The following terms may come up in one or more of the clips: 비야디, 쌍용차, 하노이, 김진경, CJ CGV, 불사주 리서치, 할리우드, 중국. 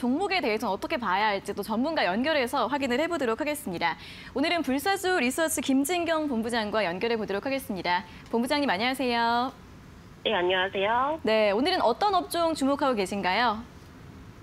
종목에 대해서는 어떻게 봐야 할지 또 전문가 연결해서 확인을 해보도록 하겠습니다. 오늘은 불사주 리서치 김진경 본부장과 연결해 보도록 하겠습니다. 본부장님 안녕하세요. 네, 안녕하세요. 네, 오늘은 어떤 업종 주목하고 계신가요?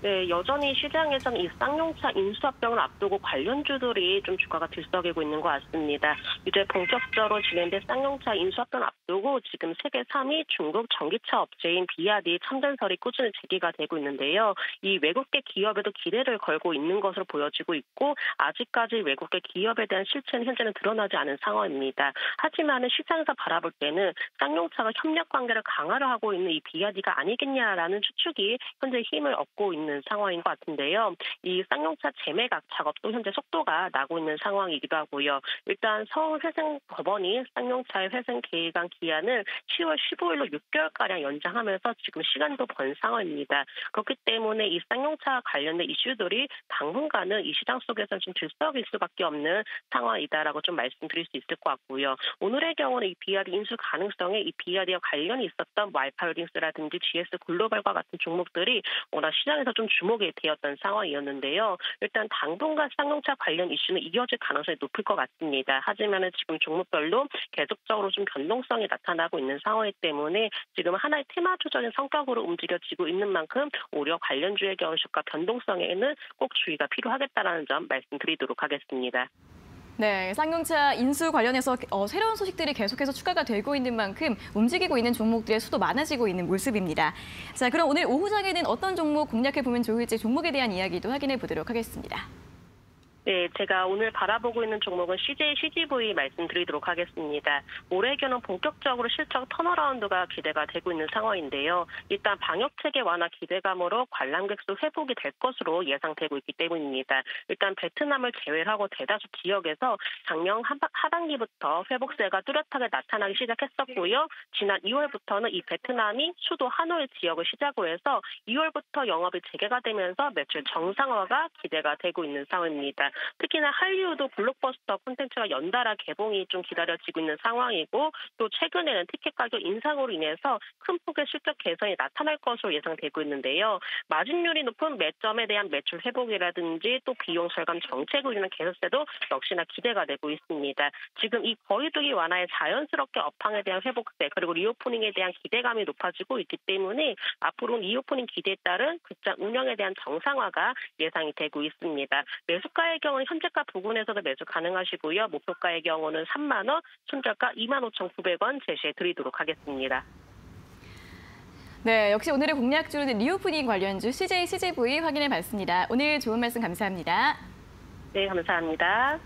네, 여전히 시장에서는 이 쌍용차 인수합병을 앞두고 관련주들이 좀 주가가 들썩이고 있는 것 같습니다. 이제 본격적으로 진행된 쌍용차 인수합병을 앞두고 지금 세계 3위 중국 전기차 업체인 비야디 참전설이 꾸준히 제기가 되고 있는데요. 이 외국계 기업에도 기대를 걸고 있는 것으로 보여지고 있고 아직까지 외국계 기업에 대한 실체는 현재는 드러나지 않은 상황입니다. 하지만 시장에서 바라볼 때는 쌍용차가 협력 관계를 강화를 하고 있는 이 비야디가 아니겠냐라는 추측이 현재 힘을 얻고 있는 상황인 것 같은데요. 이 쌍용차 재매각 작업도 현재 속도가 나고 있는 상황이기도 하고요. 일단 서울회생법원이 쌍용차의 회생 기간 기한을 10월 15일로 6개월가량 연장하면서 지금 시간도 번 상황입니다. 그렇기 때문에 이 쌍용차 관련된 이슈들이 당분간은 이 시장 속에서는 좀 들썩일 수밖에 없는 상황이다라고 좀 말씀드릴 수 있을 것 같고요. 오늘의 경우는 이 비야디 인수 가능성에 이 비야디와 관련이 있었던 와이파이홀딩스라든지 GS 글로벌과 같은 종목들이 워낙 시장에서 좀 주목이 되었던 상황이었는데요. 일단 당분간 쌍용차 관련 이슈는 이어질 가능성이 높을 것 같습니다. 하지만 지금 종목별로 계속적으로 좀 변동성이 나타나고 있는 상황이기 때문에 지금 하나의 테마주적인 성격으로 움직여지고 있는 만큼 오히려 관련주의 경우 주가 변동성에는 꼭 주의가 필요하겠다라는 점 말씀드리도록 하겠습니다. 네, 쌍용차 인수 관련해서 새로운 소식들이 계속해서 추가가 되고 있는 만큼 움직이고 있는 종목들의 수도 많아지고 있는 모습입니다. 자, 그럼 오늘 오후장에는 어떤 종목 공략해보면 좋을지 종목에 대한 이야기도 확인해보도록 하겠습니다. 네, 제가 오늘 바라보고 있는 종목은 CJ CGV 말씀드리도록 하겠습니다. 올해에는 본격적으로 실적 턴어라운드가 기대가 되고 있는 상황인데요. 일단 방역체계 완화 기대감으로 관람객 수 회복이 될 것으로 예상되고 있기 때문입니다. 일단 베트남을 제외하고 대다수 지역에서 작년 하반기부터 회복세가 뚜렷하게 나타나기 시작했었고요. 지난 2월부터는 이 베트남이 수도 하노이 지역을 시작으로 해서 2월부터 영업이 재개가 되면서 매출 정상화가 기대가 되고 있는 상황입니다. 특히나 할리우드 블록버스터 콘텐츠가 연달아 개봉이 좀 기다려지고 있는 상황이고 또 최근에는 티켓 가격 인상으로 인해서 큰 폭의 실적 개선이 나타날 것으로 예상되고 있는데요. 마진율이 높은 매점에 대한 매출 회복이라든지 또 비용 절감 정책으로 인한 개선세도 역시나 기대가 되고 있습니다. 지금 이 거리두기 완화에 자연스럽게 업황에 대한 회복세 그리고 리오프닝에 대한 기대감이 높아지고 있기 때문에 앞으로는 리오프닝 기대에 따른 극장 운영에 대한 정상화가 예상이 되고 있습니다. 매수가의 경우는 현재가 부근에서도 매수 가능하시고요. 목표가의 경우는 3만 원, 손절가 25,900원 제시해드리도록 하겠습니다. 네, 역시 오늘의 공략주는 리오프닝 관련주 CJ CGV 확인해봤습니다. 오늘 좋은 말씀 감사합니다. 네, 감사합니다.